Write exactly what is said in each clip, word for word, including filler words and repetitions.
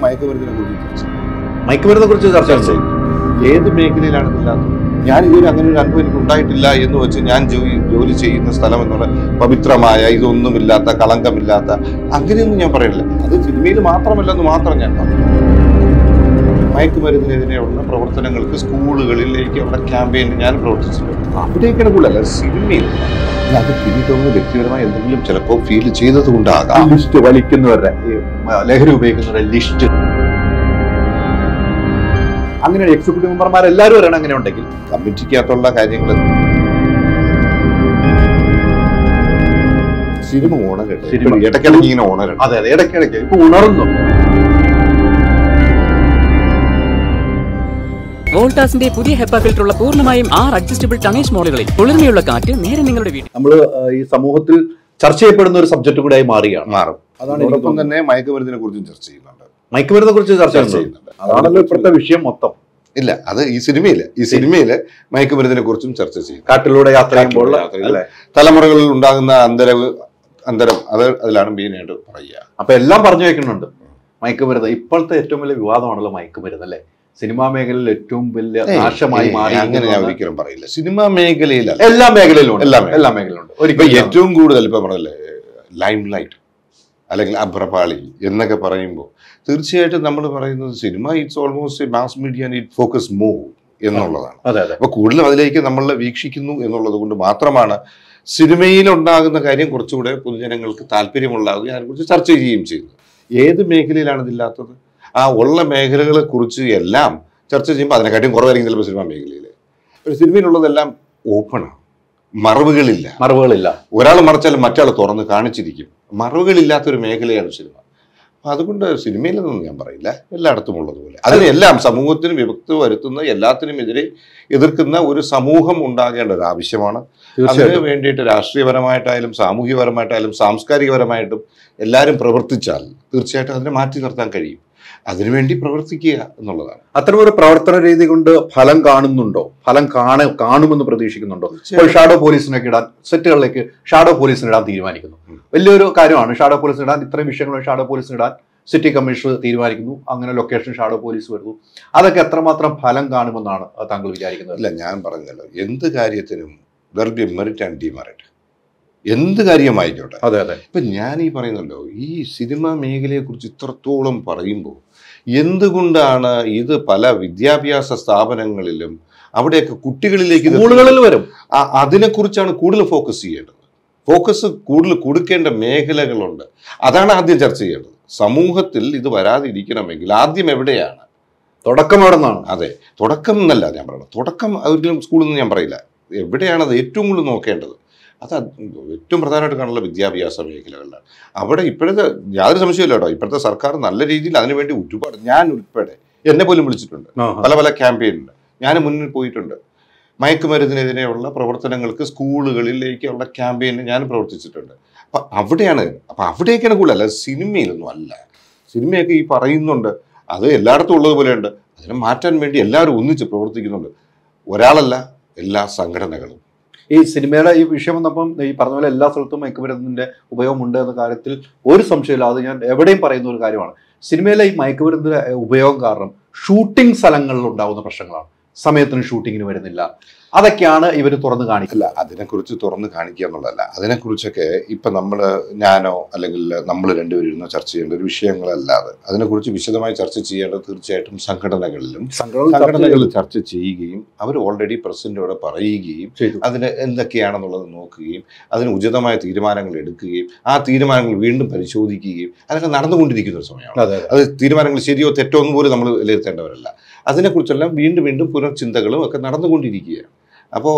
മയക്കുമരുന്നിനെ കുറിച്ച് മയക്കുമരുന്നിനെ കുറിച്ച് ചർച്ച ചെയ്തു. ഏത് മേഖലയിലാണെന്നില്ലാത്ത ഞാൻ ഇതൊരു അങ്ങനെ ഒരു അനുഭവം എനിക്ക് ഉണ്ടായിട്ടില്ല എന്ന് വെച്ച് ഞാൻ ജോലി ജോലി ചെയ്യുന്ന സ്ഥലം എന്നുള്ള പവിത്രമായ ഇതൊന്നുമില്ലാത്ത കളങ്കമില്ലാത്ത അങ്ങനെയൊന്നും ഞാൻ പറയില്ല. അത് സിനിമയിൽ മാത്രമല്ലെന്ന് മാത്രം ഞാൻ പറഞ്ഞു. മയക്കുമരുന്നിനെതിരെയുള്ള പ്രവർത്തനങ്ങൾക്ക് സ്കൂളുകളിലേക്ക് അവിടെ ക്യാമ്പയിൻ ഞാൻ പ്രവർത്തിച്ചിട്ടുണ്ട്. അവിടെയൊക്കെയാണ് കൂടുതൽ സിനിമയിൽ അത് പിന്നീടൊന്ന് വ്യക്തിപരമായി എന്തെങ്കിലും ചിലപ്പോൾ ഫീൽ ചെയ്തത് കൊണ്ടാകാം. ലിസ്റ്റ് വലിക്കുന്നവരുടെ ലഹരി ഉപയോഗിക്കുന്നവരുടെ ലിസ്റ്റ് അങ്ങനെ എക്സിക്യൂട്ടീവ് മെമ്പർമാരെല്ലാവരും പറയണം. അങ്ങനെ ഉണ്ടെങ്കിൽ കമ്മിറ്റിക്കകത്തുള്ള കാര്യങ്ങൾ സിനിമ ഓണ കേട്ടോ ഇടയ്ക്കിടയ്ക്ക് ഇങ്ങനെ ഓണർ അതെ അതെ ഇടയ്ക്കിടയ്ക്ക് ഇപ്പൊ ഉണർന്നു. വോൾട്ടാസിന്റെ പുതിയ ഹെപ്പാ ഫിൽറ്ററുള്ള പൂർണ്ണമായും ആറ് അഡ്ജസ്റ്റബിൾ ടണേജ് മോഡലുകളിൽ കുളിർമയുള്ള കാറ്റ് നേരെ നിങ്ങളുടെ വീട്ടിൽ. നമ്മൾ ഈ സമൂഹത്തിൽ ചർച്ച ചെയ്യപ്പെടുന്ന ഒരു സബ്ജക്ട് കൂടെ ആയി മാറുകയാണ്. മാറും. അതാണ് ഇതോടൊപ്പം തന്നെ മയക്കുമരുന്നിനെ കുറിച്ചും ചർച്ച ചെയ്യുന്നുണ്ട്. മയക്കുമരുന്നിനെ കുറിച്ച് ചർച്ച ചെയ്യുന്നുണ്ട്. അതാണല്ലോ ഇപ്പോഴത്തെ വിഷയം മൊത്തം. ഇല്ല, അത് ഈ സിനിമയില് ഈ സിനിമയില് മയക്കുമരുന്നിനെ കുറിച്ചും ചർച്ച ചെയ്യും. കാട്ടിലൂടെ യാത്ര ചെയ്യുമ്പോൾ തലമുറകളിൽ ഉണ്ടാകുന്ന അന്തരവ് അന്തരം അത് അതിലാണ് മെയിനായിട്ട് പറയുക. അപ്പൊ എല്ലാം പറഞ്ഞു വയ്ക്കുന്നുണ്ട്. മയക്കുമരുന്ന് ഇപ്പോഴത്തെ ഏറ്റവും വലിയ വിവാദമാണല്ലോ മയക്കുമരുന്ന്, അല്ലേ? സിനിമാ മേഖലയിൽ ഏറ്റവും വലിയ നാശമായി മാറി. അങ്ങനെ ഞാൻ ഒരിക്കലും പറയില്ല. സിനിമാ മേഖലയില എല്ലാ മേഖലയിലും എല്ലാ മേഖലയിലുണ്ട്. ഒരിക്കലും ഏറ്റവും കൂടുതൽ ഇപ്പം പറഞ്ഞല്ലേ ലൈം ലൈറ്റ് അല്ലെങ്കിൽ അഭ്രപാളി എന്നൊക്കെ പറയുമ്പോൾ തീർച്ചയായിട്ടും നമ്മൾ പറയുന്നത് cinema it's almost mass media and it focus move എന്നുള്ളതാണ്. അപ്പോൾ കൂടുതലും അതിലേക്ക് നമ്മളെ വീക്ഷിക്കുന്നു എന്നുള്ളത് കൊണ്ട് മാത്രമാണ് സിനിമയിലുണ്ടാകുന്ന കാര്യം കുറച്ചുകൂടെ പൊതുജനങ്ങൾക്ക് താല്പര്യമുണ്ടാകുകയും അതിനെക്കുറിച്ച് ചർച്ച ചെയ്യുകയും ചെയ്യുന്നത്. ഏത് മേഖലയിലാണ് ഇതില്ലാത്തത്? ആ ഉള്ള മേഖലകളെ കുറിച്ച് എല്ലാം ചർച്ച ചെയ്യുമ്പോൾ അതിനെക്കാട്ടിയും കുറവായിരിക്കും ചിലപ്പോൾ സിനിമാ മേഖലയിൽ. ഒരു സിനിമയിലുള്ളതെല്ലാം ഓപ്പണാണ്, മറവുകളില്ല. മറവുകളില്ല. ഒരാൾ മറച്ചാലും മറ്റാൾ തുറന്ന് കാണിച്ചിരിക്കും. മറവുകളില്ലാത്തൊരു മേഖലയാണ് സിനിമ. അപ്പം അതുകൊണ്ട് സിനിമയിലെന്നൊന്നും ഞാൻ പറയില്ല, എല്ലായിടത്തും ഉള്ളതുപോലെ അതിനെല്ലാം സമൂഹത്തിന് വിഭക്തി വരുത്തുന്ന എല്ലാത്തിനുമെതിരെ എതിർക്കുന്ന ഒരു സമൂഹം ഉണ്ടാകേണ്ട ഒരു ആവശ്യമാണ്. അതിന് വേണ്ടിയിട്ട് രാഷ്ട്രീയപരമായിട്ടായാലും സാമൂഹ്യപരമായിട്ടായാലും സാംസ്കാരികപരമായിട്ടും എല്ലാവരും പ്രവർത്തിച്ചാൽ തീർച്ചയായിട്ടും അതിനെ മാറ്റി നിർത്താൻ കഴിയും. അതിനുവേണ്ടി പ്രവർത്തിക്കുക എന്നുള്ളതാണ്. അത്തരമൊരു പ്രവർത്തന രീതി കൊണ്ട് ഫലം കാണുന്നുണ്ടോ? ഫലം കാണ കാണുമെന്ന് പ്രതീക്ഷിക്കുന്നുണ്ടോ? ഷാഡോ പോലീസിനൊക്കെ ഇടാൻ സെറ്റുകളിലേക്ക് ഷാഡോ പോലീസിനിടാൻ തീരുമാനിക്കുന്നു. വലിയൊരു കാര്യമാണ് ഷാഡോ പോലീസിനിടാൻ. ഇത്രയും വിഷയങ്ങളും ഷാഡോ പോലീസിനിടാൻ സിറ്റി കമ്മീഷണർ തീരുമാനിക്കുന്നു. അങ്ങനെ ലൊക്കേഷൻ ഷാഡോ പോലീസ് വരുന്നു. അതൊക്കെ എത്രമാത്രം ഫലം കാണുമെന്നാണ് താങ്കൾ വിചാരിക്കുന്നത്? അല്ല, ഞാൻ പറഞ്ഞല്ലോ എന്ത് കാര്യത്തിനും there be merit and demerit. എന്ത് കാര്യമായിക്കോട്ടെ. അതെ അതെ ഇപ്പം ഞാൻ ഈ പറയുന്നല്ലോ ഈ സിനിമാ മേഖലയെക്കുറിച്ച് ഇത്രത്തോളം പറയുമ്പോൾ എന്തുകൊണ്ടാണ് ഇത് പല വിദ്യാഭ്യാസ സ്ഥാപനങ്ങളിലും അവിടെയൊക്കെ കുട്ടികളിലേക്ക് സ്കൂളുകളിൽ വരും? അതിനെക്കുറിച്ചാണ് കൂടുതൽ ഫോക്കസ് ചെയ്യേണ്ടത്. ഫോക്കസ് കൂടുതൽ കൊടുക്കേണ്ട മേഖലകളുണ്ട്. അതാണ് ആദ്യം ചർച്ച ചെയ്യേണ്ടത്. സമൂഹത്തിൽ ഇത് വരാതിരിക്കണമെങ്കിൽ ആദ്യം എവിടെയാണ് തുടക്കം? എവിടെ നിന്നാണ്? അതെ, തുടക്കം എന്നല്ല ഞാൻ പറയുന്നത്. തുടക്കം ഒരിക്കലും സ്കൂളിൽ നിന്ന് ഞാൻ പറയില്ല. എവിടെയാണത് ഏറ്റവും കൂടുതൽ നോക്കേണ്ടത്? അത് ഏറ്റവും പ്രധാനമായിട്ട് കാണുള്ള വിദ്യാഭ്യാസ മേഖലകളിലാണ്. അവിടെ ഇപ്പോഴത്തെ യാതൊരു സംശയമില്ല കേട്ടോ, ഇപ്പോഴത്തെ സർക്കാർ നല്ല രീതിയിൽ അതിനുവേണ്ടി ഒരുപാട്, ഞാൻ ഉൾപ്പെടെ എന്നെ പോലും വിളിച്ചിട്ടുണ്ട്. പല പല ക്യാമ്പയിനുണ്ട്, ഞാൻ മുന്നിൽ പോയിട്ടുണ്ട്. മയക്കുമരുന്നിനെതിരെയുള്ള പ്രവർത്തനങ്ങൾക്ക് സ്കൂളുകളിലേക്കുള്ള ക്യാമ്പയിന് ഞാൻ പ്രവർത്തിച്ചിട്ടുണ്ട്. അപ്പം അവിടെയാണ് അപ്പം അവിടെയൊക്കെയാണ് കൂടുതൽ, അല്ല സിനിമയിലൊന്നും അല്ല. സിനിമയൊക്കെ ഈ പറയുന്നുണ്ട്, അത് എല്ലായിടത്തും ഉള്ളതുപോലെയുണ്ട്. അതിനെ മാറ്റാൻ വേണ്ടി എല്ലാവരും ഒന്നിച്ച് പ്രവർത്തിക്കുന്നുണ്ട്, ഒരാളല്ല എല്ലാ സംഘടനകളും. ഈ സിനിമയുടെ ഈ വിഷയം വന്നപ്പം ഈ പറഞ്ഞ പോലെ എല്ലാ സ്ഥലത്തും മയക്കുമരുന്നിൻ്റെ ഉപയോഗമുണ്ട് എന്ന കാര്യത്തിൽ ഒരു സംശയമില്ല. അത് ഞാൻ എവിടെയും പറയുന്ന ഒരു കാര്യമാണ്. സിനിമയിലെ ഈ മയക്കുമരുന്നിൻ്റെ ഉപയോഗം കാരണം ഷൂട്ടിംഗ് സ്ഥലങ്ങളിൽ ഉണ്ടാകുന്ന പ്രശ്നങ്ങളാണ്. സമയത്തിന് ഷൂട്ടിങ്ങിന് വരുന്നില്ല. അതൊക്കെയാണ് ഇവർ തുറന്ന് കാണിക്കില്ല. അതിനെക്കുറിച്ച് തുറന്ന് കാണിക്കുക എന്നുള്ളതല്ല, അതിനെക്കുറിച്ചൊക്കെ ഇപ്പം നമ്മൾ ഞാനോ അല്ലെങ്കിൽ നമ്മൾ രണ്ടുപേരും ഇരുന്ന് ചർച്ച ചെയ്യേണ്ട ഒരു വിഷയങ്ങളല്ലാതെ അതിനെക്കുറിച്ച് വിശദമായി ചർച്ച ചെയ്യേണ്ടത് തീർച്ചയായിട്ടും സംഘടനകളിലും സംഘടനകളിൽ ചർച്ച ചെയ്യുകയും അവർ ഓൾറെഡി പ്രസിഡന്റോട് പറയുകയും അതിന് എന്തൊക്കെയാണെന്നുള്ളത് നോക്കുകയും അതിന് ഉചിതമായ തീരുമാനങ്ങൾ എടുക്കുകയും ആ തീരുമാനങ്ങൾ വീണ്ടും പരിശോധിക്കുകയും അതൊക്കെ നടന്നുകൊണ്ടിരിക്കുന്ന ഒരു സമയമാണ്. അത് തീരുമാനങ്ങൾ ശരിയോ തെറ്റോ എന്ന് പോലും നമ്മൾ വിലയിരുത്തേണ്ടവരല്ല. അതിനെക്കുറിച്ചെല്ലാം വീണ്ടും വീണ്ടും പുനർചിന്തകളും ഒക്കെ നടന്നുകൊണ്ടിരിക്കുകയാണ്. അപ്പോൾ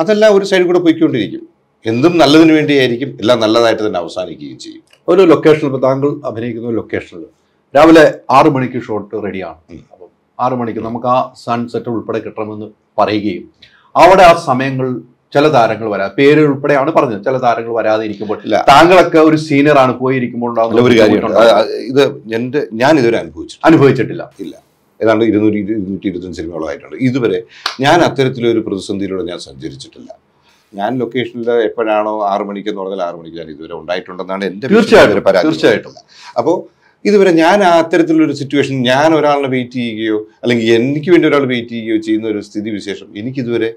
അതെല്ലാം ഒരു സൈഡിൽ കൂടെ പോയിക്കൊണ്ടിരിക്കും. എന്തും നല്ലതിന് വേണ്ടിയായിരിക്കും, എല്ലാം നല്ലതായിട്ട് തന്നെ അവസാനിക്കുകയും ചെയ്യും. ഒരു ലൊക്കേഷൻ, ഇപ്പോൾ താങ്കൾ അഭിനയിക്കുന്ന ഒരു ലൊക്കേഷനിൽ രാവിലെ ആറു മണിക്ക് ഷോട്ട് റെഡിയാണ്. അപ്പം ആറു മണിക്ക് നമുക്ക് ആ സൺസെറ്റ് ഉൾപ്പെടെ കിട്ടണമെന്ന് പറയുകയും അവിടെ ആ സമയങ്ങൾ ചില താരങ്ങൾ വരാ പേര് ഉൾപ്പെടെയാണ് പറഞ്ഞത്. ചില താരങ്ങൾ വരാതെ ഇരിക്കുമ്പോൾ താങ്കളൊക്കെ ഒരു സീനിയറാണ്, പോയിരിക്കുമ്പോൾ ഇത് എൻ്റെ ഞാൻ ഇതുവരെ അനുഭവിച്ചു അനുഭവിച്ചിട്ടില്ല ഇല്ല ഏതാണ്ട് ഇരുന്നൂറ്റി ഇരുന്നൂറ്റി ഇരുപത്തഞ്ച് സിനിമകളായിട്ടുണ്ട് ഇതുവരെ. ഞാൻ അത്തരത്തിലൊരു പ്രതിസന്ധിയിലൂടെ ഞാൻ സഞ്ചരിച്ചിട്ടില്ല. ഞാൻ ലൊക്കേഷനിൽ എപ്പോഴാണോ ആറ് മണിക്ക് എന്ന് പറഞ്ഞാൽ ആറ് മണിക്ക് ഞാൻ ഇതുവരെ ഉണ്ടായിട്ടുണ്ടെന്നാണ് എൻ്റെ തീർച്ചയായിട്ടും തീർച്ചയായിട്ടും അപ്പോൾ ഇതുവരെ ഞാൻ ആ അത്തരത്തിലുള്ളൊരു സിറ്റുവേഷൻ ഞാൻ ഒരാളെ വെയിറ്റ് ചെയ്യുകയോ അല്ലെങ്കിൽ എനിക്ക് വേണ്ടി ഒരാൾ വെയിറ്റ് ചെയ്യുകയോ ചെയ്യുന്ന ഒരു സ്ഥിതി വിശേഷം എനിക്കിതുവരെ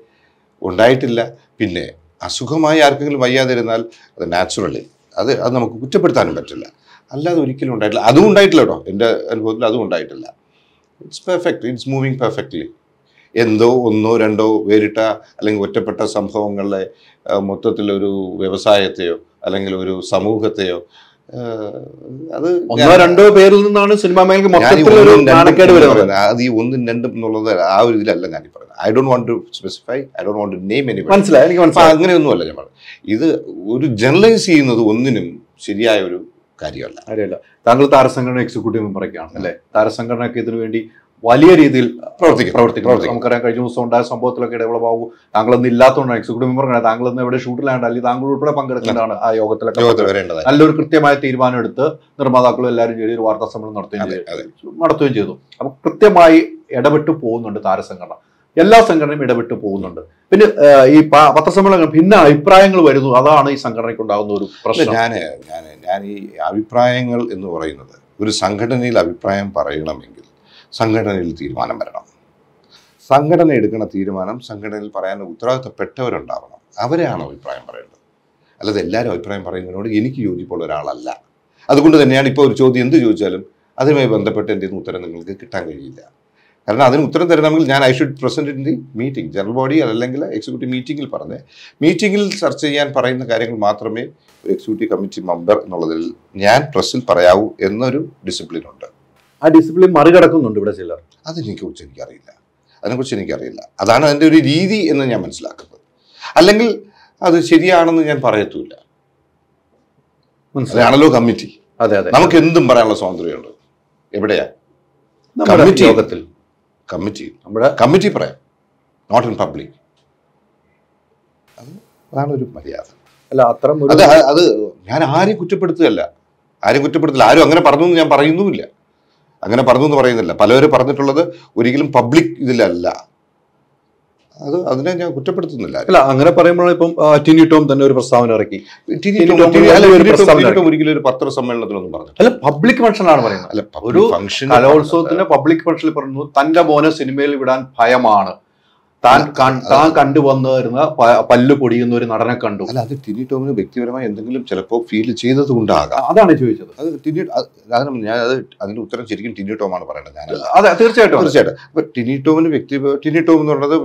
ഉണ്ടായിട്ടില്ല. പിന്നെ അസുഖമായി ആർക്കെങ്കിലും വയ്യാതിരുന്നാൽ അത് നാച്ചുറലി അത് അത് നമുക്ക് കുറ്റപ്പെടുത്താനും പറ്റില്ല. അല്ലാതെ ഒരിക്കലും ഉണ്ടായിട്ടില്ല, അതും ഉണ്ടായിട്ടില്ല കേട്ടോ. എൻ്റെ അനുഭവത്തിൽ അതും ഉണ്ടായിട്ടില്ല. It's perfect, it's moving perfectly. എന്തോ ഒന്നോ രണ്ടോ വേറിട്ട അല്ലെങ്കിൽ ഒറ്റപ്പെട്ട സംഭവങ്ങളിലെ മൊത്തത്തിലൊരു വ്യവസായത്തെയോ അല്ലെങ്കിൽ ഒരു സമൂഹത്തെയോ അത് ഒന്നോ രണ്ടോ പേരിൽ നിന്നാണ് സിനിമ മേഖല. അത് ഈ ഒന്നും രണ്ടും എന്നുള്ളത് ആ ഒരു ഇതിലല്ല ഞാനീ പറയുന്നത്. I don't want to specify, I don't want to name anyone. മനസ്സിലായി, എനിക്ക് മനസ്സിലായി. അങ്ങനെയൊന്നും അല്ല ഞാൻ പറഞ്ഞത്. ഇത് ഒരു ജനറലൈസ് ചെയ്യുന്നത് ഒന്നിനും ശരിയായ ഒരു കാര്യമല്ല. കാര്യമല്ല. താങ്കൾ താരസംഘടന എക്സിക്യൂട്ടീവ് മെമ്പറൊക്കെയാണ് അല്ലേ? താരസംഘടനയൊക്കെ ഇതിനു വേണ്ടി വലിയ രീതിയിൽ പ്രവർത്തിക്കും പ്രവർത്തിക്കും പ്രവർത്തിക്കും നമുക്കറിയാം, കഴിഞ്ഞ ദിവസം ഉണ്ടായ സംഭവത്തിലൊക്കെ ഡെവലപ്പ് ആകും. താങ്കളൊന്നും ഇല്ലാത്തതുകൊണ്ടാണ് എക്സിക്യൂട്ടീവ് മെമ്പർ, താങ്കളൊന്നും എവിടെ ഷൂട്ടിലാണ്ട് അല്ലെങ്കിൽ താങ്കൾ ഉൾപ്പെടെ പങ്കെടുക്കേണ്ടതാണ് ആ യോഗത്തിലൊക്കെ. നല്ലൊരു കൃത്യമായ തീരുമാനം എടുത്ത് നിർമ്മാതാക്കളും എല്ലാവരും ചെയ്ത് ഒരു വാർത്താ സമ്മേളനം നടത്തുകയും നടത്തുകയും ചെയ്തു. അപ്പം കൃത്യമായി ഇടപെട്ട് പോകുന്നുണ്ട് താരസംഘടന, എല്ലാ സംഘടനയും ഇടപെട്ട് പോകുന്നുണ്ട്. പിന്നെ ഈ പത്രസമ്മേളനം ഭിന്ന അഭിപ്രായങ്ങൾ വരുന്നു, അതാണ് ഈ സംഘടനയ്ക്കുണ്ടാകുന്ന ഒരു പ്രശ്നം. ഞാൻ ഞാൻ ഞാൻ ഈ അഭിപ്രായങ്ങൾ എന്ന് പറയുന്നത്, ഒരു സംഘടനയിൽ അഭിപ്രായം പറയണമെങ്കിൽ സംഘടനയിൽ തീരുമാനം വരണം. സംഘടന എടുക്കുന്ന തീരുമാനം സംഘടനയിൽ പറയാൻ ഉത്തരവാദിത്തപ്പെട്ടവരുണ്ടാവണം, അവരെയാണ് അഭിപ്രായം പറയേണ്ടത്. അല്ലാതെ എല്ലാവരും അഭിപ്രായം പറയുന്നതിനോട് എനിക്ക് യോജിപ്പുള്ള ഒരാളല്ല. അതുകൊണ്ട് തന്നെയാണ് ഇപ്പോൾ ഒരു ചോദ്യം എന്ത് ചോദിച്ചാലും അതുമായി ബന്ധപ്പെട്ട് എൻ്റെ ഉത്തരം നിങ്ങൾക്ക് കിട്ടാൻ കഴിയില്ല. കാരണം അതിന് ഉത്തരം തരണമെങ്കിൽ ഞാൻ I should present in the meeting, general body അല്ലെങ്കിൽ എക്സിക്യൂട്ടീവ് മീറ്റിംഗിൽ പറഞ്ഞ് മീറ്റിംഗിൽ ചർച്ച ചെയ്യാൻ പറയുന്ന കാര്യങ്ങൾ മാത്രമേ ഒരു എക്സിക്യൂട്ടീവ് കമ്മിറ്റി മെമ്പർ എന്നുള്ളതിൽ ഞാൻ പ്രസ്സിൽ പറയാവൂ എന്നൊരു ഡിസിപ്ലിനുണ്ട്. ആ ഡിസിപ്ലിൻ മറികടക്കുന്നുണ്ട് ഇവിടെ ചിലർ. അതിനെക്കുറിച്ച് എനിക്കറിയില്ല, അതിനെക്കുറിച്ച് എനിക്കറിയില്ല. അതാണ് അതിൻ്റെ ഒരു രീതി എന്ന് ഞാൻ മനസ്സിലാക്കുന്നത്. അല്ലെങ്കിൽ അത് ശരിയാണെന്ന് ഞാൻ പറയത്തൂല്ല. മനസ്സിലാണല്ലോ കമ്മിറ്റി. അതെ അതെ, നമുക്ക് എന്തും പറയാനുള്ള സ്വാതന്ത്ര്യമുണ്ട്. എവിടെയാ കമ്മിറ്റി യോഗത്തിൽ? കമ്മിറ്റി നമ്മുടെ കമ്മിറ്റി പറയാം, നോട്ട് ഇൻ പബ്ലിക്. അത് അതാണ് ഒരു മര്യാദ. അല്ല അത്തരം അത് അത് ഞാൻ ആരെയും കുറ്റപ്പെടുത്തുകയല്ല, ആരെയും കുറ്റപ്പെടുത്തില്ല. ആരും അങ്ങനെ പറഞ്ഞു എന്ന് ഞാൻ പറയുന്നുമില്ല, അങ്ങനെ പറഞ്ഞു എന്ന് പറയുന്നില്ല. പലരും പറഞ്ഞിട്ടുള്ളത് ഒരിക്കലും പബ്ലിക് ഇതിലല്ല, അത് അതിനെ ഞാൻ കുറ്റപ്പെടുത്തുന്നില്ല. അല്ല അങ്ങനെ പറയുമ്പോഴാണ് ഇപ്പം ടിനി ടോം തന്നെ ഒരു പ്രസ്താവന ഇറക്കി. ടിനി ടോം ഒരിക്കലും ഒരു പത്ര സമ്മേളനത്തിലൊന്നും പറഞ്ഞു അല്ല, പബ്ലിക് ഫംഗ്ഷനാണ് പറയുന്നത്. അല്ല ഒരു ഫംഗ്ഷൻ, കലോത്സവത്തിന്റെ പബ്ലിക് ഫംഗ്ഷനിൽ പറഞ്ഞു തന്റെ മോനെ സിനിമയിൽ വിടാൻ ഭയമാണ്, താൻ താൻ കണ്ടുവന്നിരുന്ന പല്ലു പൊടിയുന്ന ഒരു നടനെ കണ്ടു. അല്ല അത് ടിനി ടോമിന് വ്യക്തിപരമായി എന്തെങ്കിലും ചിലപ്പോൾ ഫീൽ ചെയ്തത് കൊണ്ടാകാം, അതാണ് ചോദിച്ചത്. അത് ടിനി കാരണം ഞാൻ അത് അതിന്റെ ഉത്തരം ശരിക്കും ടിനി ടോമാണ് പറയേണ്ടത്. ഞാൻ അതെ തീർച്ചയായിട്ടും തീർച്ചയായിട്ടും അപ്പൊ ടിനി ടോമിന് വ്യക്തി ടിനി ടോം എന്ന് പറയുന്നത്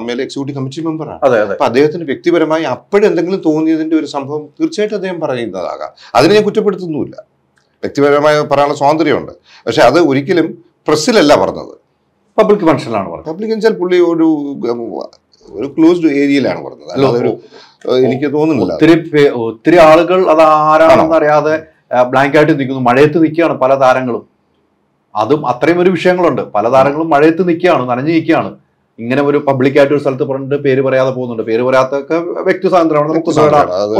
അമ്മയിലെ എക്സിക്യൂട്ടീവ് കമ്മിറ്റി മെമ്പറാണ്. അപ്പൊ അദ്ദേഹത്തിന് വ്യക്തിപരമായി അപ്പോഴെന്തെങ്കിലും തോന്നിയതിന്റെ ഒരു സംഭവം തീർച്ചയായിട്ടും അദ്ദേഹം പറയുന്നതാകാം. അതിനെ ഞാൻ കുറ്റപ്പെടുത്തുന്നുമില്ല, വ്യക്തിപരമായി പറയാനുള്ള സ്വാതന്ത്ര്യമുണ്ട്. പക്ഷെ അത് ഒരിക്കലും പ്രസ്സിലല്ല പറഞ്ഞത്, പബ്ലിക് ഫംഗ്ഷനിലാണ് പറഞ്ഞത്. പബ്ലിക് എന്ന് വെച്ചാൽ പുള്ളി ഒരു ഒരു ക്ലോസ്ഡ് ഏരിയയിലാണ് പറഞ്ഞത്. അല്ല അതൊരു എനിക്ക് തോന്നുന്നില്ല, ഒത്തിരി ഒത്തിരി ആളുകൾ അത് ആരാണെന്ന് അറിയാതെ ബ്ലാങ്ക് ആയിട്ട് നിൽക്കുന്നു. മഴയത്ത് നിൽക്കുകയാണ് പല താരങ്ങളും, അതും അത്രയും ഒരു വിഷയങ്ങളുണ്ട്. പല താരങ്ങളും മഴയത്ത് നിൽക്കുകയാണ്, നനഞ്ഞു നിൽക്കുകയാണ്. ഇങ്ങനെ ഒരു പബ്ലിക്കായിട്ട് ഒരു സ്ഥലത്ത് പറഞ്ഞിട്ട് പേര് പറയാതെ പോകുന്നുണ്ട്. പേര് പറയാത്തൊക്കെ വ്യക്തി സ്വാതന്ത്ര്യമാണ്, നമുക്ക്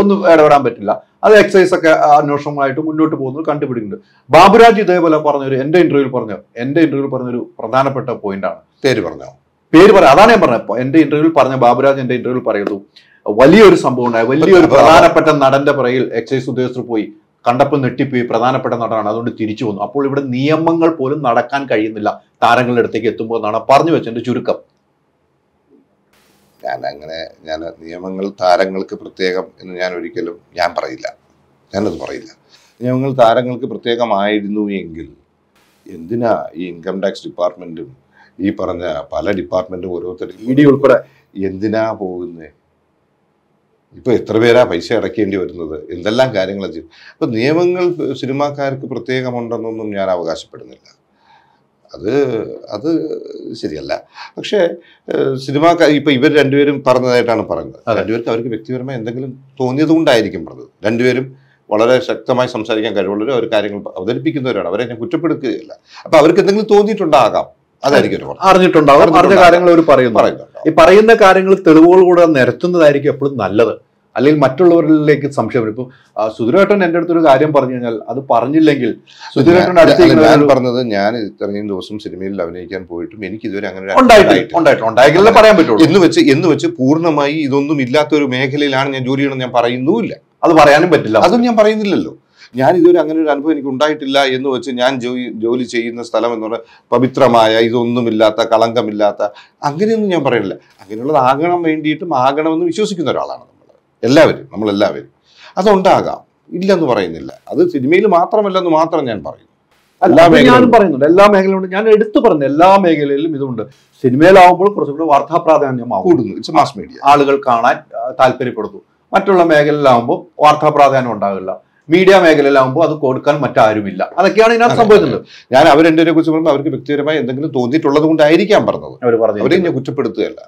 ഒന്നും ഇടപെടാൻ പറ്റില്ല. അത് എക്സൈസ് ഒക്കെ അന്വേഷണമായിട്ട് മുന്നോട്ട് പോകുന്നത് കണ്ടുപിടിക്കുന്നുണ്ട്. ബാബുരാജ് ഇതേപോലെ പറഞ്ഞൊരു എൻ്റെ ഇന്റർവ്യൂവിൽ പറഞ്ഞു എൻ്റെ ഇന്റർവ്യൂവിൽ പറഞ്ഞൊരു പ്രധാനപ്പെട്ട പോയിന്റാണ് പേര് പറഞ്ഞോ പേര് പറയാം. അതാണ് ഞാൻ പറഞ്ഞത്. എൻ്റെ ഇന്റർവ്യൂവിൽ പറഞ്ഞ ബാബുരാജ് എൻ്റെ ഇന്റർവ്യൂവിൽ പറയുന്നു, വലിയൊരു സംഭവം ഉണ്ടായി, വലിയൊരു പ്രധാനപ്പെട്ട നടന്റെ പുറകിൽ എക്സൈസ് ഉദ്യോഗസ്ഥർ പോയി കണ്ടപ്പോൾ നെട്ടിപ്പോയി, പ്രധാനപ്പെട്ട നടനാണ്, അതുകൊണ്ട് തിരിച്ചു വന്നു. അപ്പോൾ ഇവിടെ നിയമങ്ങൾ പോലും നടക്കാൻ കഴിയുന്നില്ല താരങ്ങളുടെ അടുത്തേക്ക് എത്തുമ്പോൾ എന്നാണ് പറഞ്ഞു വെച്ചതിൻ്റെ ചുരുക്കം. ഞാൻ അങ്ങനെ ഞാൻ നിയമങ്ങൾ താരങ്ങൾക്ക് പ്രത്യേകം എന്ന് ഞാൻ ഒരിക്കലും ഞാൻ പറയില്ല, ഞാനത് പറയില്ല. നിയമങ്ങൾ താരങ്ങൾക്ക് പ്രത്യേകമായിരുന്നു എങ്കിൽ എന്തിനാ ഈ ഇൻകം ടാക്സ് ഡിപ്പാർട്ട്മെൻറ്റും ഈ പറഞ്ഞ പല ഡിപ്പാർട്ട്മെൻറ്റും ഓരോരുത്തരും ഇ ഡി ഉൾപ്പെടെ എന്തിനാ പോകുന്നത്? ഇപ്പോൾ എത്ര പേരാ പൈസ അടയ്ക്കേണ്ടി വരുന്നത്, എന്തെല്ലാം കാര്യങ്ങളാണ് ചെയ്യും. അപ്പോൾ നിയമങ്ങൾ സിനിമാക്കാർക്ക് പ്രത്യേകമുണ്ടെന്നൊന്നും ഞാൻ അവകാശപ്പെടുന്നില്ല, അത് അത് ശരിയല്ല. പക്ഷേ സിനിമാക്കാർ ഇപ്പോൾ ഇവർ രണ്ടുപേരും പറഞ്ഞതായിട്ടാണ് പറയുന്നത്. രണ്ടുപേർക്ക് അവർക്ക് വ്യക്തിപരമായി എന്തെങ്കിലും തോന്നിയത് കൊണ്ടായിരിക്കും പറഞ്ഞത്. രണ്ടുപേരും വളരെ ശക്തമായി സംസാരിക്കാൻ കഴിവുള്ളവരും അവർ കാര്യങ്ങൾ അവതരിപ്പിക്കുന്നവരാണ്, അവരെ ഞാൻ കുറ്റപ്പെടുത്തുകയില്ല. അപ്പോൾ അവർക്ക് എന്തെങ്കിലും തോന്നിയിട്ടുണ്ടാകാം, അതായിരിക്കും അറിഞ്ഞിട്ടുണ്ടാകും. അറിഞ്ഞ കാര്യങ്ങൾ അവർ പറയുന്നു, ഈ പറയുന്ന കാര്യങ്ങൾ തെളിവുകളോടെ നിരത്തുന്നതായിരിക്കും എപ്പോഴും നല്ലത്. അല്ലെങ്കിൽ മറ്റുള്ളവരിലേക്ക് സംശയം വരും. ഇപ്പോൾ സുധീരേട്ടൻ എൻ്റെ അടുത്തൊരു കാര്യം പറഞ്ഞു കഴിഞ്ഞാൽ അത് പറഞ്ഞില്ലെങ്കിൽ സുധീരേട്ടൻ അടുത്ത് പറഞ്ഞത്, ഞാൻ ഇത്രയും ദിവസം സിനിമയിൽ അഭിനയിക്കാൻ പോയിട്ടും എനിക്ക് ഇതുവരെ അങ്ങനെ ഉണ്ടായിട്ടില്ല പറയാൻ പറ്റുള്ളൂ എന്ന് വെച്ച് എന്ന് വെച്ച് പൂർണ്ണമായി ഇതൊന്നും ഇല്ലാത്ത ഒരു മേഖലയിലാണ് ഞാൻ ജോലി ചെയ്യണമെന്ന് ഞാൻ പറയുന്നുമില്ല, അത് പറയാനും പറ്റില്ല, അതും ഞാൻ പറയുന്നില്ലല്ലോ. ഞാൻ ഇതുവരെ അങ്ങനെ ഒരു അനുഭവം എനിക്ക് ഉണ്ടായിട്ടില്ല എന്ന് വെച്ച് ഞാൻ ജോലി ജോലി ചെയ്യുന്ന സ്ഥലം എന്ന് പറഞ്ഞാൽ പവിത്രമായ ഇതൊന്നുമില്ലാത്ത കളങ്കമില്ലാത്ത അങ്ങനെയൊന്നും ഞാൻ പറയുന്നില്ല. അങ്ങനെയുള്ളതാകണം വേണ്ടിയിട്ടും ആകണമെന്ന് വിശ്വസിക്കുന്ന ഒരാളാണ് നമ്മൾ എല്ലാവരും നമ്മളെല്ലാവരും. അതുണ്ടാകാം, ഇല്ലെന്ന് പറയുന്നില്ല. അത് സിനിമയിൽ മാത്രമല്ലെന്ന് മാത്രം ഞാൻ പറയുന്നു. ഞാനും പറയുന്നുണ്ട് എല്ലാ മേഖലയിലും. ഞാൻ എടുത്തു പറഞ്ഞു എല്ലാ മേഖലയിലും ഇതുണ്ട്. സിനിമയിലാവുമ്പോൾ കുറച്ചുകൂടെ വാർത്താ പ്രാധാന്യമാവും, കൂടുന്നു, ഇറ്റ്സ് മാസ് മീഡിയ, ആളുകൾ കാണാൻ താല്പര്യപ്പെടുന്നു. മറ്റുള്ള മേഖലയിലാവുമ്പോൾ വാർത്താ പ്രാധാന്യം ഉണ്ടാകില്ല. മീഡിയ മേഖലയിലാവുമ്പോൾ അത് കൊടുക്കാൻ മറ്റാരുമില്ല. അതൊക്കെയാണ് ഇതിനകത്ത് സംഭവിക്കുന്നത്. ഞാൻ അവരെന്തിനെ കുറിച്ച് പറയുമ്പോൾ അവർക്ക് വ്യക്തിപരമായി എന്തെങ്കിലും തോന്നിയിട്ടുള്ളത് കൊണ്ടായിരിക്കാം പറഞ്ഞത്. അവർ പറഞ്ഞു അവരെ ഞാൻ കുറ്റപ്പെടുത്തുകയല്ല.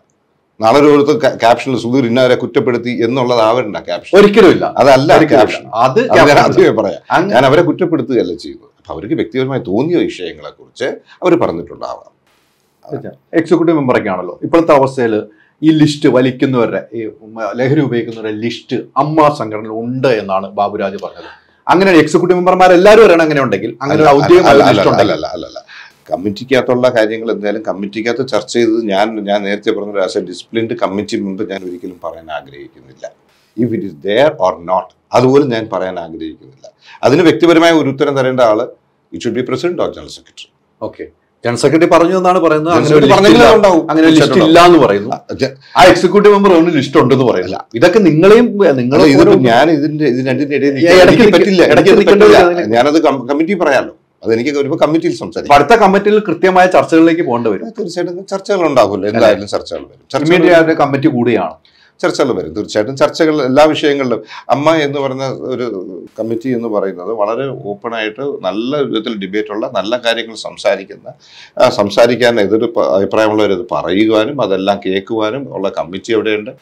നാളെ ഓരോരുത്തർ ക്യാപ്ഷനിൽ സുധീർ ഇന്നവരെ കുറ്റപ്പെടുത്തി എന്നുള്ളത് ആവരണ്ട ക്യാപ്ഷൻ, ഒരിക്കലും ഇല്ല. അതല്ല ക്യാപ്ഷൻ, അത് ആദ്യമേ പറയാം. ഞാൻ അവരെ കുറ്റപ്പെടുത്തുകയല്ല ചെയ്തത്. അവർക്ക് വ്യക്തിപരമായി തോന്നിയ വിഷയങ്ങളെ കുറിച്ച് അവർ പറഞ്ഞിട്ടുണ്ടാവാം. എക്സിക്യൂട്ടീവ് മെമ്പറൊക്കെ ആണല്ലോ ഇപ്പോഴത്തെ അവസ്ഥയിൽ ഈ ലിസ്റ്റ് വലിക്കുന്നവരുടെ, ഈ ലഹരി ഉപയോഗിക്കുന്നവരുടെ ലിസ്റ്റ് അമ്മ സംഘടന ഉണ്ട് എന്നാണ് ബാബുരാജ് പറഞ്ഞത്. അങ്ങനെ എക്സിക്യൂട്ടീവ് മെമ്പർമാരെല്ലാവരും പറയണം. അങ്ങനെ ഉണ്ടെങ്കിൽ അങ്ങനെ ഔദ്യോഗിക കമ്മിറ്റിക്കകത്തുള്ള കാര്യങ്ങൾ എന്തായാലും കമ്മിറ്റിക്കകത്ത് ചർച്ച ചെയ്തത് ഞാൻ ഞാൻ നേരത്തെ പറഞ്ഞ as a disciplined committee member ഞാൻ ഒരിക്കലും പറയാൻ ആഗ്രഹിക്കുന്നില്ല. If it is there or not അതുപോലും ഞാൻ പറയാൻ ആഗ്രഹിക്കുന്നില്ല. അതിന് വ്യക്തിപരമായ ഒരു ഉത്തരം തരേണ്ട ആള് it should be president or general secretary. Okay, general secretary പറഞ്ഞു എന്നാണ് പറയുന്നത്. ആ എക്സിക്യൂട്ടീവ് മെമ്പർ ഒന്ന് ലിസ്റ്റ് ഉണ്ടെന്ന് പറയില്ല. ഇതൊക്കെ നിങ്ങളെയും നിങ്ങളെ ഞാൻ ഇതിന്റെ ഇതിനിടയിൽ പറ്റില്ല. ഞാനത് കമ്മിറ്റി പറയാമല്ലോ. അതെനിക്ക് വരുമ്പോൾ കമ്മിറ്റിയിൽ സംസാരിക്കും. അടുത്ത കമ്മിറ്റിയിൽ കൃത്യമായ ചർച്ചകളിലേക്ക് പോകേണ്ടി വരും. തീർച്ചയായിട്ടും ചർച്ചകൾ ഉണ്ടാകുമല്ലോ, എന്തായാലും ചർച്ചകൾ വരും. കമ്മിറ്റി കൂടിയാണ് ചർച്ചകൾ വരും. തീർച്ചയായിട്ടും ചർച്ചകൾ എല്ലാ വിഷയങ്ങളിലും. അമ്മ എന്ന് പറയുന്ന ഒരു കമ്മിറ്റി എന്ന് പറയുന്നത് വളരെ ഓപ്പണായിട്ട് നല്ല വിധത്തിൽ ഡിബേറ്റുള്ള നല്ല കാര്യങ്ങൾ സംസാരിക്കുന്ന സംസാരിക്കാൻ എതിർ അഭിപ്രായമുള്ളവരത് പറയുവാനും അതെല്ലാം കേൾക്കുവാനും ഉള്ള കമ്മിറ്റി എവിടെയുണ്ട്.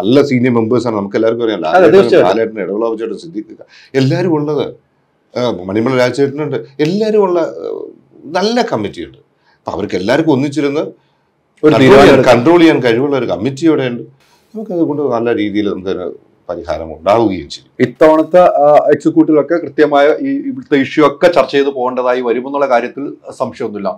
നല്ല സീനിയർ മെമ്പേഴ്സാണ്, നമുക്ക് എല്ലാവർക്കും അറിയാം. ലാലേട്ടൻ ലാലേട്ടൻ ഇടവിളാവച്ചേട്ടൻ സിദ്ധിക്കുക എല്ലാവരും ഉള്ളത്, മണിമല രാജേട്ടനുണ്ട്, എല്ലാവരും ഉള്ള നല്ല കമ്മിറ്റിയുണ്ട്. അപ്പം അവർക്ക് എല്ലാവർക്കും ഒന്നിച്ചിരുന്ന് കൺട്രോൾ ചെയ്യാൻ കഴിവുള്ള ഒരു കമ്മിറ്റി എവിടെയുണ്ട്. നമുക്കതുകൊണ്ട് നല്ല രീതിയിൽ നമുക്കൊരു പരിഹാരം ഉണ്ടാവുകയും ചെയ്യും. ഇത്തവണത്തെ എക്സിക്യൂട്ടീവിലൊക്കെ കൃത്യമായ ഈ ഇവിടുത്തെ ഇഷ്യൂ ഒക്കെ ചർച്ച ചെയ്ത് പോകേണ്ടതായി വരുമെന്നുള്ള കാര്യത്തിൽ സംശയമൊന്നുമില്ല.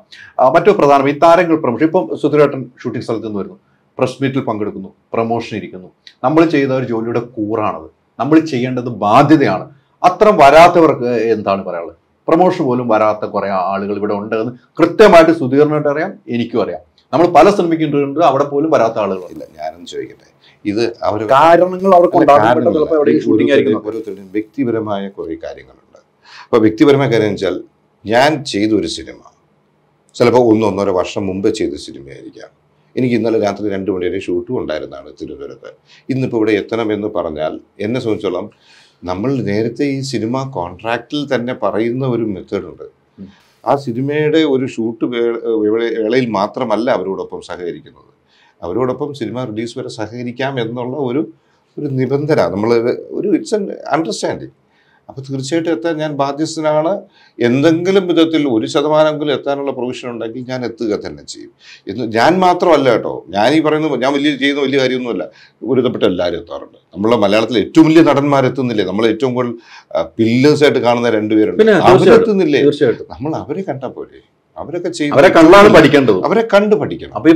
മറ്റു പ്രധാനം ഈ താരങ്ങൾ പ്രമോഷൻ. ഇപ്പം സുധീരേട്ടൻ ഷൂട്ടിംഗ് സ്ഥലത്ത് നിന്ന് വരുന്നു, പ്രസ് മീറ്റിൽ പങ്കെടുക്കുന്നു, പ്രമോഷൻ ഇരിക്കുന്നു. നമ്മൾ ചെയ്ത ഒരു ജോലിയുടെ കൂറാണത്, നമ്മൾ ചെയ്യേണ്ടത് ബാധ്യതയാണ്. അത്തരം വരാത്തവർക്ക് എന്താണ് പറയാനുള്ളത്? പ്രമോഷൻ പോലും വരാത്ത കുറേ ആളുകൾ ഇവിടെ ഉണ്ടെന്ന് കൃത്യമായിട്ട് സുധീറിനായിട്ട് അറിയാം, എനിക്കും അറിയാം. നമ്മൾ പല ശ്രമിക്കുന്നുണ്ട്, അവിടെ പോലും വരാത്ത ആളുകളില്ല. ഞാനൊന്ന് ചോദിക്കട്ടെ, ഇത് അവർ കാരണങ്ങൾ ഓരോരുത്തരുടെയും വ്യക്തിപരമായ കുറേ കാര്യങ്ങളുണ്ട്. അപ്പോൾ വ്യക്തിപരമായ കാര്യം വെച്ചാൽ ഞാൻ ചെയ്തൊരു സിനിമ ചിലപ്പോൾ ഒന്നൊന്നര വർഷം മുമ്പേ ചെയ്ത സിനിമയായിരിക്കാം. എനിക്ക് ഇന്നലെ രാത്രി രണ്ട് മണി വരെ ഷൂട്ടും ഉണ്ടായിരുന്നതാണ് തിരുവനന്തപുരത്ത്. ഇന്നിപ്പോൾ ഇവിടെ എത്തണമെന്ന് പറഞ്ഞാൽ എന്നെ സംബന്ധിച്ചോളം നമ്മൾ നേരത്തെ ഈ സിനിമ കോൺട്രാക്റ്റിൽ തന്നെ പറയുന്ന ഒരു മെത്തേഡുണ്ട്. ആ സിനിമയുടെ ഒരു ഷൂട്ട് വേളയിൽ മാത്രമല്ല അവരോടൊപ്പം സഹകരിക്കുന്നത്, അവരോടൊപ്പം സിനിമ റിലീസ് വരെ സഹകരിക്കാം എന്നുള്ള ഒരു ഒരു നിബന്ധന നമ്മൾ ഒരു ഇറ്റ്സ് ആൻ അണ്ടർസ്റ്റാൻഡിങ്. അപ്പോൾ തീർച്ചയായിട്ടും എത്താൻ ഞാൻ ബാധ്യസ്ഥനാണ്. എന്തെങ്കിലും വിധത്തിൽ ഒരു ശതമാനമെങ്കിലും എത്താനുള്ള പ്രൊവിഷൻ ഉണ്ടെങ്കിൽ ഞാൻ എത്തുക തന്നെ ചെയ്യും. എന്ന് ഞാൻ മാത്രമല്ല കേട്ടോ, ഞാൻ ഈ പറയുന്ന ഞാൻ വലിയ ചെയ്യുന്ന വലിയ കാര്യമൊന്നുമല്ല. ഒരുത്തപ്പെട്ട എല്ലാവരും എത്താറുണ്ട്. നമ്മളെ മലയാളത്തിലെ ഏറ്റവും വലിയ നടന്മാരെത്തുന്നില്ലേ? നമ്മൾ ഏറ്റവും കൂടുതൽ പില്ലേഴ്സായിട്ട് കാണുന്ന രണ്ടുപേരുണ്ട്, അവരെത്തുന്നില്ലേ? തീർച്ചയായിട്ടും നമ്മൾ അവരെ കണ്ടാൽ പോരെ? അവരൊക്കെ ചെയ്ത് അവരെ കണ്ടാണ് പഠിക്കേണ്ടത്, അവരെ കണ്ട് പഠിക്കണം. അപ്പോൾ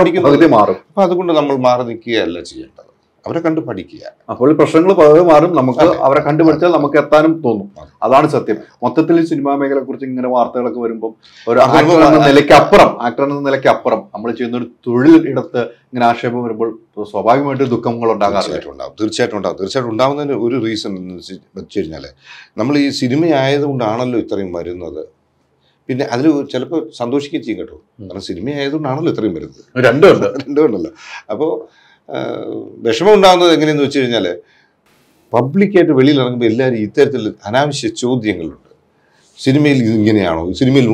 പഠിക്കുന്നത് മാറും. അപ്പോൾ അതുകൊണ്ട് നമ്മൾ മാറി നിൽക്കുകയല്ല ചെയ്യേണ്ടത്, അവരെ കണ്ട് പഠിക്കുക. അപ്പോൾ പ്രശ്നങ്ങൾ പലത് മാറും. നമുക്ക് അവരെ കണ്ടുപിടിച്ചാൽ നമുക്ക് എത്താനും തോന്നും. അതാണ് സത്യം. മൊത്തത്തിൽ സിനിമാ മേഖലയെ കുറിച്ച് ഇങ്ങനെ വാർത്തകളൊക്കെ വരുമ്പോൾ ഒരു ആക്ടർ എന്ന നിലയ്ക്കപ്പുറം ആക്ടർ എന്ന നിലയ്ക്കപ്പുറം നമ്മൾ ചെയ്യുന്ന ഒരു തൊഴിൽ ഇടത്ത് ഇങ്ങനെ ആക്ഷേപം വരുമ്പോൾ സ്വാഭാവികമായിട്ട് ദുഃഖങ്ങൾ ഉണ്ടാകാറുണ്ടാവും. തീർച്ചയായിട്ടും ഉണ്ടാവും. തീർച്ചയായിട്ടും ഉണ്ടാവുന്നതിന് ഒരു റീസൺ എന്ന് വെച്ച് കഴിഞ്ഞാൽ നമ്മൾ ഈ സിനിമയായതുകൊണ്ടാണല്ലോ ഇത്രയും വരുന്നത്. പിന്നെ അതിൽ ചിലപ്പോൾ സന്തോഷിക്കുകയും ചെയ്യും കേട്ടോ, കാരണം സിനിമയായതുകൊണ്ടാണല്ലോ ഇത്രയും വരുന്നത്. രണ്ടുമുണ്ട് രണ്ടുമുണ്ടല്ലോ. അപ്പോൾ വിഷമം ഉണ്ടാകുന്നത് എങ്ങനെയെന്ന് വെച്ച് കഴിഞ്ഞാൽ പബ്ലിക്കായിട്ട് വെളിയിൽ ഇറങ്ങുമ്പോൾ എല്ലാവരും ഇത്തരത്തിൽ അനാവശ്യ ചോദ്യങ്ങളുണ്ട്. സിനിമയിൽ ഇതിങ്ങനെയാണോ? സിനിമയിൽ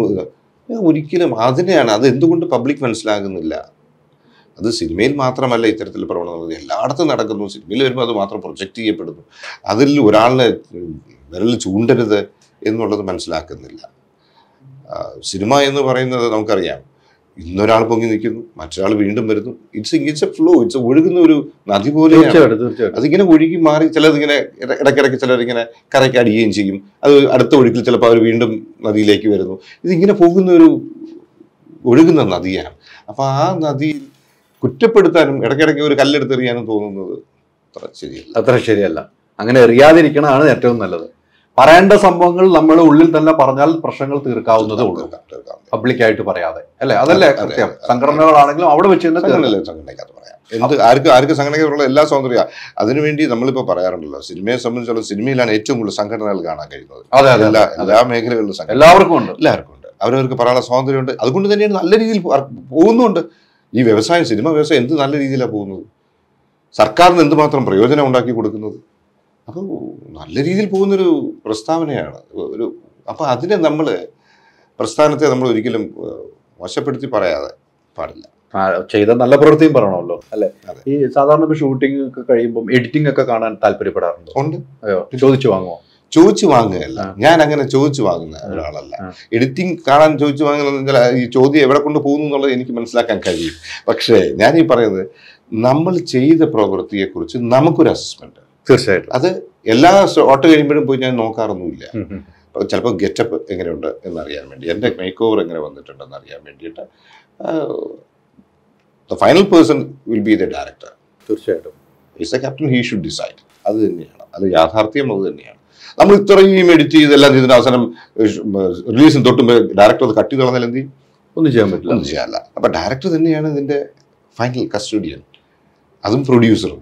ഒരിക്കലും അതിനെയാണ്. അത് എന്തുകൊണ്ട് പബ്ലിക് മനസ്സിലാകുന്നില്ല? അത് സിനിമയിൽ മാത്രമല്ല ഇത്തരത്തിൽ പ്രവണത എല്ലായിടത്തും നടക്കുന്നു. സിനിമയിൽ വരുമ്പോൾ അത് മാത്രം പ്രൊജക്റ്റ് ചെയ്യപ്പെടുന്നു. അതിൽ ഒരാളെ വിരൽ ചൂണ്ടരുത് എന്നുള്ളത് മനസ്സിലാക്കുന്നില്ല. സിനിമ എന്ന് പറയുന്നത് നമുക്കറിയാം, ഇന്നൊരാൾ പൊങ്ങി നിൽക്കുന്നു, മറ്റൊരാൾ വീണ്ടും വരുന്നു. It's it's a flow, it's ഒഴുകുന്ന ഒരു നദി പോലെയാണ്. അതിങ്ങനെ ഒഴുകി മാറി ചിലതിങ്ങനെ ഇടയ്ക്കിടയ്ക്ക് ചിലരിങ്ങനെ കരയ്ക്കടിയുകയും ചെയ്യും. അത് അടുത്ത ഒഴുക്കിൽ ചിലപ്പോൾ അവർ വീണ്ടും നദിയിലേക്ക് വരുന്നു. ഇതിങ്ങനെ പോകുന്ന ഒരു ഒഴുകുന്ന നദിയാണ്. അപ്പോൾ ആ നദി കുറ്റപ്പെടുത്താനും ഇടയ്ക്കിടയ്ക്ക് ഒരു കല്ലെടുത്തെറിയാനും തോന്നുന്നത് അത്ര ശരിയല്ല, അത്ര ശരിയല്ല. അങ്ങനെ എറിയാതിരിക്കണതാണ് ഏറ്റവും നല്ലത്. പറയേണ്ട സംഭവങ്ങൾ നമ്മൾ ഉള്ളിൽ തന്നെ പറഞ്ഞാൽ പ്രശ്നങ്ങൾ തീർക്കാവുന്നതേ ഉള്ളൂ, പബ്ലിക്കായിട്ട് പറയാതെ, അല്ലെ? അതല്ലേ കൃത്യം. സംഘടനകളാണെങ്കിലും അവിടെ വെച്ച് തന്നെ സംഘടനയ്ക്കകത്ത് പറയാം, എന്ത് ആർക്കും ആർക്കും സംഘടനയ്ക്കുള്ള എല്ലാ സ്വാതന്ത്ര്യം. അതിനുവേണ്ടി നമ്മളിപ്പോൾ പറയാറുണ്ടല്ലോ, സിനിമയെ സംബന്ധിച്ചുള്ള സിനിമയിലാണ് ഏറ്റവും കൂടുതൽ സംഘടനകൾ കാണാൻ കഴിയുന്നത്. എല്ലാ എല്ലാ മേഖലകളിലും എല്ലാവർക്കും ഉണ്ട്, എല്ലാവർക്കും ഉണ്ട്, അവരവർക്ക് പറയാനുള്ള സ്വാതന്ത്ര്യമുണ്ട്. അതുകൊണ്ട് തന്നെയാണ് നല്ല രീതിയിൽ പോകുന്നുണ്ട് ഈ വ്യവസായം. സിനിമ വ്യവസായം എന്ത് നല്ല രീതിയിലാണ് പോകുന്നത്, സർക്കാരിന് എന്തുമാത്രം പ്രയോജനം ഉണ്ടാക്കി കൊടുക്കുന്നത്. അപ്പോൾ നല്ല രീതിയിൽ പോകുന്നൊരു പ്രസ്താവനയാണ് ഒരു. അപ്പോൾ അതിനെ നമ്മൾ പ്രസ്ഥാനത്തെ നമ്മൾ ഒരിക്കലും മോശപ്പെടുത്തി പറയാതെ പാടില്ല. ചെയ്ത നല്ല പ്രവൃത്തിയും പറയണമല്ലോ, അല്ലെ? ഈ സാധാരണ ഇപ്പോൾ ഷൂട്ടിംഗ് ഒക്കെ കഴിയുമ്പോൾ എഡിറ്റിംഗ് ഒക്കെ കാണാൻ താല്പര്യപ്പെടാറുണ്ട്. ഉണ്ട്. ചോദിച്ചു വാങ്ങുമോ? ചോദിച്ചു വാങ്ങുകയല്ല, ഞാൻ അങ്ങനെ ചോദിച്ചു വാങ്ങുന്ന ഒരാളല്ല. എഡിറ്റിംഗ് കാണാൻ ചോദിച്ചു വാങ്ങുന്നതെന്ന് വെച്ചാൽ ഈ ചോദ്യം എവിടെ കൊണ്ട് പോകുന്നു എന്നുള്ളത് എനിക്ക് മനസ്സിലാക്കാൻ കഴിയും. പക്ഷേ ഞാൻ ഈ പറയുന്നത് നമ്മൾ ചെയ്ത പ്രവൃത്തിയെക്കുറിച്ച് നമുക്കൊരു അസസ്മെൻറ്റ് തീർച്ചയായിട്ടും. അത് എല്ലാ ഓട്ടം കഴിയുമ്പോഴും പോയി ഞാൻ നോക്കാറൊന്നുമില്ല. ചിലപ്പോൾ ഗെറ്റപ്പ് എങ്ങനെയുണ്ട് എന്നറിയാൻ വേണ്ടി, എൻ്റെ മേക്ക് ഓവർ എങ്ങനെ വന്നിട്ടുണ്ടെന്ന് അറിയാൻ വേണ്ടിയിട്ട്. The final person will be the director. തീർച്ചയായിട്ടും is a captain, he should decide. അത് തന്നെയാണ്, അത് യാഥാർത്ഥ്യം അത് തന്നെയാണ്. നമ്മൾ ഇത്രയും എഡിറ്റ് ചെയ്തെല്ലാം ചെയ്തിട്ട് അവസാനം റിലീസിന് തൊട്ടുമ്പോൾ ഡയറക്ടർ അത് കട്ട് ചെയ്ത് കളഞ്ഞാൽ എന്ത് ചെയ്യും? ഒന്നും ചെയ്യാൻ പറ്റില്ല, ഒന്നും ചെയ്യാനല്ല. അപ്പം ഡയറക്ടർ തന്നെയാണ് ഇതിൻ്റെ ഫൈനൽ കസ്റ്റോഡിയൻ, അതും പ്രൊഡ്യൂസറും.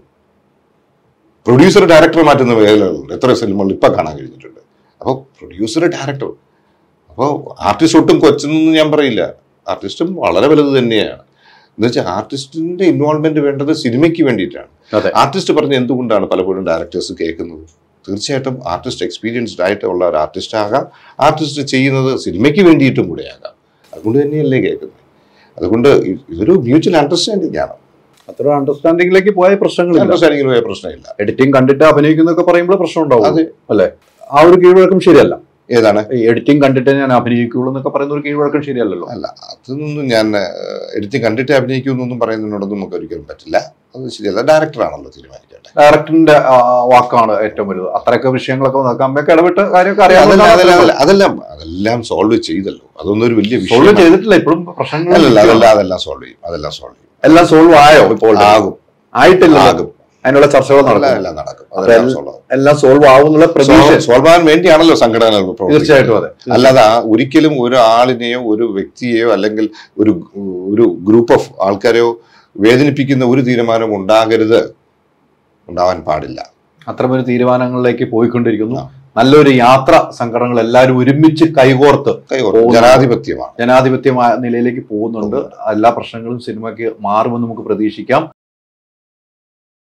പ്രൊഡ്യൂസർ ഡയറക്ടർ മാറ്റുന്ന മേഖലകളുണ്ട്, എത്ര സിനിമകൾ ഇപ്പം കാണാൻ കഴിഞ്ഞിട്ടുണ്ട്. അപ്പോൾ പ്രൊഡ്യൂസർ ഡയറക്ടർ. അപ്പോൾ ആർട്ടിസ്റ്റ് ഒട്ടും കൊച്ചെന്നൊന്നും ഞാൻ പറയില്ല, ആർട്ടിസ്റ്റും വളരെ വലുത് തന്നെയാണ്. എന്നുവെച്ചാൽ ആർട്ടിസ്റ്റിൻ്റെ ഇൻവോൾവ്മെൻറ്റ് വേണ്ടത് സിനിമയ്ക്ക് വേണ്ടിയിട്ടാണ്. ആർട്ടിസ്റ്റ് പറഞ്ഞ് എന്തുകൊണ്ടാണ് പലപ്പോഴും ഡയറക്ടേഴ്സ് കേൾക്കുന്നത്? തീർച്ചയായിട്ടും ആർട്ടിസ്റ്റ് എക്സ്പീരിയൻസ്ഡ് ആയിട്ട് ഉള്ള ഒരു ആർട്ടിസ്റ്റ് ആകാം, ആർട്ടിസ്റ്റ് ചെയ്യുന്നത് സിനിമയ്ക്ക് വേണ്ടിയിട്ടും കൂടെ ആകാം. അതുകൊണ്ട് തന്നെയല്ലേ കേൾക്കുന്നത്. അതുകൊണ്ട് ഇതൊരു മ്യൂച്വൽ അണ്ടർസ്റ്റാൻഡിംഗ് ആണ്. അത്ര അണ്ടർസ്റ്റാൻഡിംഗിലേക്ക് പോയ പ്രശ്നങ്ങൾ അണ്ടർസ്റ്റാൻഡിംഗിൽ പോയ പ്രശ്നമില്ല. എഡിറ്റിംഗ് കണ്ടിട്ട് അഭിനയിക്കുന്നൊക്കെ പറയുമ്പോൾ പ്രശ്നം ഉണ്ടാവും, അതെ അല്ലേ? ആ ഒരു കീഴ്വഴക്കം ശരിയല്ല. ഏതാണ്? എഡിറ്റിംഗ് കണ്ടിട്ട് ഞാൻ അഭിനയിക്കുള്ളൂ എന്നൊക്കെ പറയുന്ന ഒരു കീഴ്വഴക്കം ശരിയല്ലല്ലോ. അല്ല, അതൊന്നും ഞാൻ എഡിറ്റിംഗ് കണ്ടിട്ട് അഭിനയിക്കുന്നൊന്നും പറയുന്നതിനോടൊന്നും നമുക്ക് ഒരിക്കലും പറ്റില്ല. അത് ശരിയല്ല, ഡയറക്ടറാണല്ലോ തീരുമാനിക്കട്ടെ. ഡയറക്ടറിന്റെ വാക്കാണ് ഏറ്റവും വലുത്. അത്രയൊക്കെ വിഷയങ്ങളൊക്കെ നോക്കാമ്പൊക്കെ ഇടപെട്ട് കാര്യമൊക്കെ അറിയാമല്ലോ. അതെല്ലാം അതെല്ലാം സോൾവ് ചെയ്തല്ലോ, അതൊന്നും ഒരു വലിയ സോൾവ് ചെയ്തിട്ടില്ല ഇപ്പോഴും പ്രശ്നങ്ങളല്ല. അതെല്ലാം അതെല്ലാം സോൾവ് ചെയ്യും, അതെല്ലാം സോൾവ് ചെയ്യും. എല്ലാം സോൾവ് ആയോ? ഇപ്പോൾ ആകും, ആയിട്ടില്ല, ആകും. അതിനുള്ള ചർച്ചകൾ നടക്കും. എല്ലാം സോൾവ് ആവുന്നുള്ള സോൾവ് ആവാൻ വേണ്ടിയാണല്ലോ സംഘടന. തീർച്ചയായിട്ടും അതെ. അല്ലാതെ ഒരിക്കലും ഒരാളിനെയോ ഒരു വ്യക്തിയെയോ അല്ലെങ്കിൽ ഒരു ഒരു ഗ്രൂപ്പ് ഓഫ് ആൾക്കാരെയോ വേദനിപ്പിക്കുന്ന ഒരു തീരുമാനം ഉണ്ടാകരുത്, ഉണ്ടാവാൻ പാടില്ല. അത്രമൊരു തീരുമാനങ്ങളിലേക്ക് പോയിക്കൊണ്ടിരിക്കുന്നു. നല്ലൊരു യാത്ര സംഘടനകൾ എല്ലാവരും ഒരുമിച്ച് കൈകോർത്ത് ജനാധിപത്യമാണ് ജനാധിപത്യമായ നിലയിലേക്ക് പോകുന്നുണ്ട്. എല്ലാ പ്രശ്നങ്ങളും സിനിമയ്ക്ക് മാറുമെന്ന് നമുക്ക് പ്രതീക്ഷിക്കാം.